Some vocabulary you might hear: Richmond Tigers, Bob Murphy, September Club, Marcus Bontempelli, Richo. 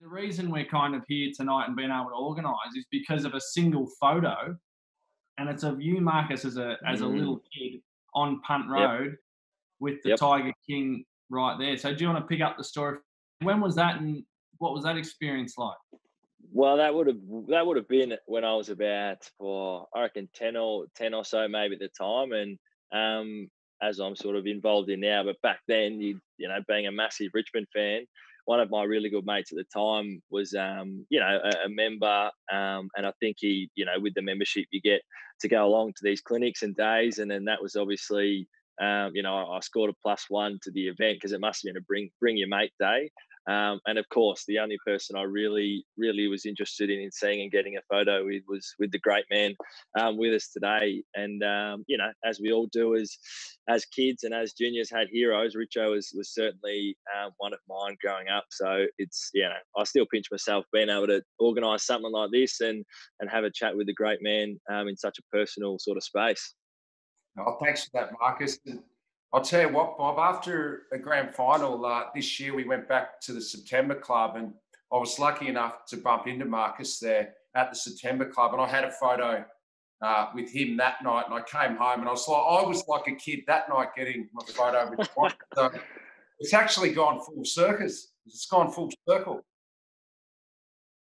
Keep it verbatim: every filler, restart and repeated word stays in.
The reason we're kind of here tonight and being able to organise is because of a single photo, and it's of you, Marcus, as a as a little kid on Punt Road, yep, with the yep, Tiger King right there. So do you want to pick up the story? When was that, and what was that experience like? Well, that would have that would have been when I was about, well, I reckon ten or ten or so maybe at the time, and um, as I'm sort of involved in now. But back then, you you know, being a massive Richmond fan, one of my really good mates at the time was, um, you know, a, a member, um, and I think he, you know, with the membership, you get to go along to these clinics and days, and then that was obviously, um, you know, I scored a plus one to the event because it must have been a bring bring your mate day. Um, and of course, the only person I really, really was interested in, in seeing and getting a photo with was with the great man um, with us today. And, um, you know, as we all do as as kids and as juniors had heroes, Richo was, was certainly um, one of mine growing up. So it's, you know, I still pinch myself being able to organise something like this and, and have a chat with the great man um, in such a personal sort of space. Oh, thanks for that, Marcus. I'll tell you what, Bob, after a grand final uh, this year, we went back to the September Club, and I was lucky enough to bump into Marcus there at the September Club, and I had a photo uh, with him that night, and I came home, and I was like, I was like a kid that night getting my photo with Bob. So it's actually gone full circus. It's gone full circle.